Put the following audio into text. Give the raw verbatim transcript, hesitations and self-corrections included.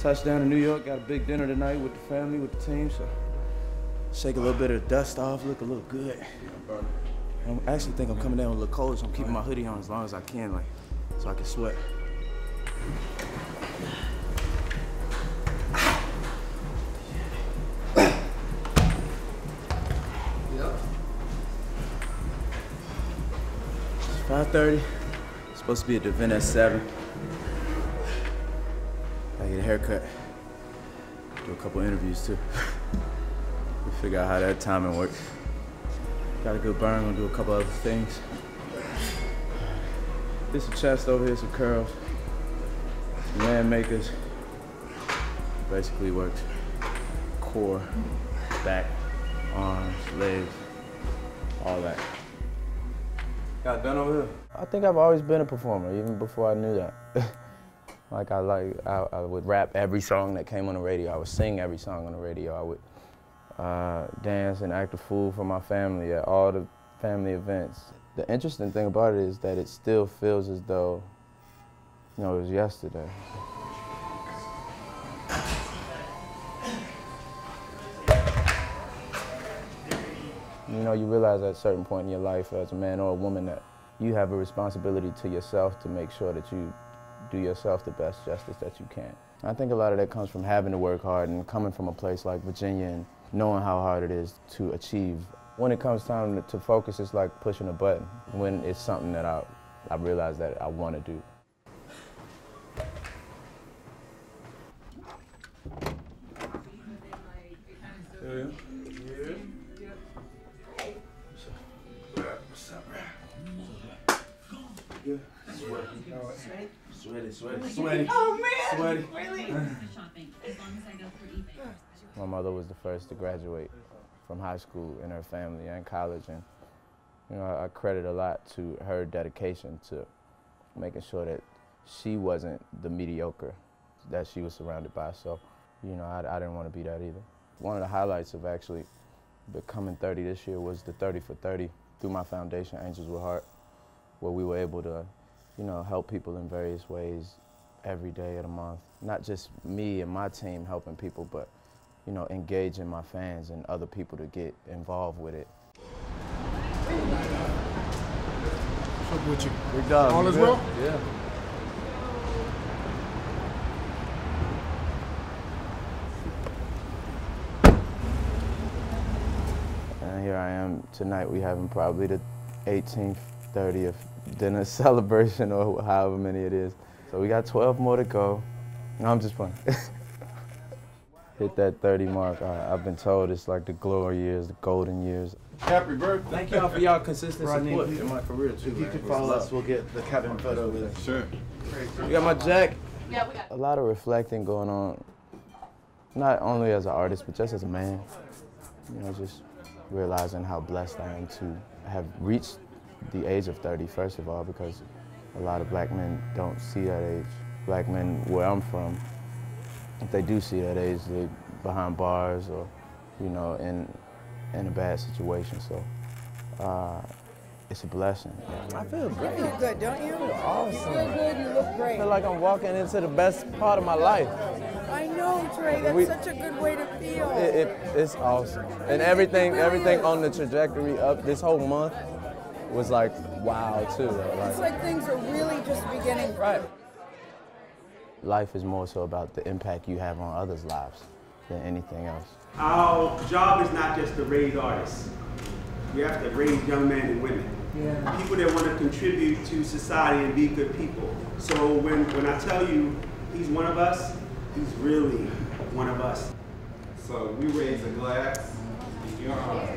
Touchdown in New York, got a big dinner tonight with the family, with the team, so shake a little bit of the dust off, look a little good. I actually think I'm coming down with a little cold, so I'm keeping my hoodie on as long as I can, like, so I can sweat. five thirty, supposed to be at the event at seven. I get a haircut, do a couple interviews too. We'll figure out how that timing works. Got a good burn, gonna do a couple other things. Did some chest over here, some curls, some land makers. Basically worked core, back, arms, legs, all that. Got done over here? I think I've always been a performer, even before I knew that. Like I like I, I would rap every song that came on the radio. I would sing every song on the radio. I would uh, dance and act a fool for my family at all the family events. The interesting thing about it is that it still feels as though, you know, it was yesterday. You know, you realize at a certain point in your life as a man or a woman that you have a responsibility to yourself to make sure that you do yourself the best justice that you can. I think a lot of that comes from having to work hard and coming from a place like Virginia and knowing how hard it is to achieve. When it comes time to focus, it's like pushing a button when it's something that I, I realize that I want to do. Yeah. Yeah. Yeah. Sweaty. Sweaty, sweaty, sweaty. Oh man! Sweaty. Really? My mother was the first to graduate from high school in her family and college, and you know, I credit a lot to her dedication to making sure that she wasn't the mediocre that she was surrounded by. So, you know, I, I didn't want to be that either. One of the highlights of actually becoming thirty this year was the thirty for thirty through my foundation, Angels with Heart, where we were able to, you know, help people in various ways every day of the month. Not just me and my team helping people, but, you know, engaging my fans and other people to get involved with it. What's up with you? Big dog. All is well? Yeah. And here I am tonight. We having probably the eighteenth, thirtieth dinner celebration, or however many it is. So we got twelve more to go. No, I'm just playing. Hit that thirty mark. I, I've been told it's like the glory years, the golden years. Happy birthday. Thank y'all for y'all consistent support in my career, too. If you could follow us, we'll get the Kevin photo with us. Sure. You got my jacket? Yeah, we got it. A lot of reflecting going on, not only as an artist, but just as a man. You know, just realizing how blessed I am to have reached the age of thirty, first of all, because a lot of black men don't see that age. Black men where I'm from, if they do see that age, they're behind bars or, you know, in, in a bad situation. So uh, it's a blessing. I feel great. You feel good, don't you? Awesome. You feel good, you look great. I feel like I'm walking into the best part of my life. I know, Trey, that's we, such a good way to feel. It, it, it's awesome. And everything, everything on the trajectory up this whole month, was like, wow, too. Like, it's like things are really just beginning. Right. Life is more so about the impact you have on others' lives than anything else. Our job is not just to raise artists. We have to raise young men and women. Yeah. People that want to contribute to society and be good people. So when, when I tell you he's one of us, he's really one of us. So we raise a glass. You're on.